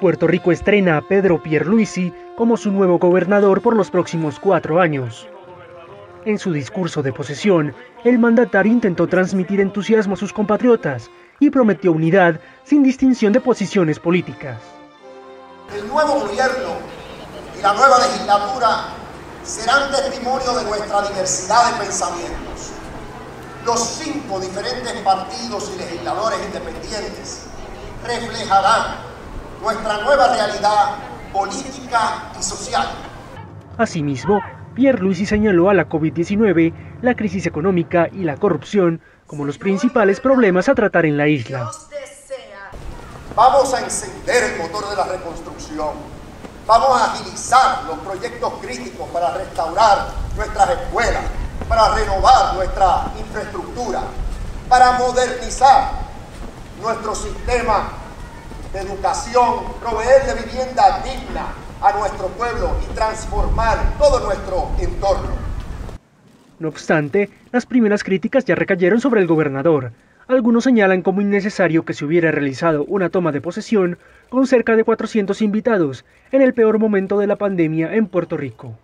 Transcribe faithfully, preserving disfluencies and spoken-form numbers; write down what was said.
Puerto Rico estrena a Pedro Pierluisi como su nuevo gobernador por los próximos cuatro años. En su discurso de posesión, el mandatario intentó transmitir entusiasmo a sus compatriotas y prometió unidad sin distinción de posiciones políticas. El nuevo gobierno y la nueva legislatura serán testimonio de nuestra diversidad de pensamientos. Los cinco diferentes partidos y legisladores independientes reflejarán nuestra nueva realidad política y social. Asimismo, Pierluisi señaló a la COVID diecinueve, la crisis económica y la corrupción como los principales problemas a tratar en la isla. Vamos a encender el motor de la reconstrucción, vamos a agilizar los proyectos críticos para restaurar nuestras escuelas, para renovar nuestra infraestructura, para modernizar nuestro sistema de educación, proveer de vivienda digna a nuestro pueblo y transformar todo nuestro entorno. No obstante, las primeras críticas ya recayeron sobre el gobernador. Algunos señalan como innecesario que se hubiera realizado una toma de posesión con cerca de cuatrocientos invitados en el peor momento de la pandemia en Puerto Rico.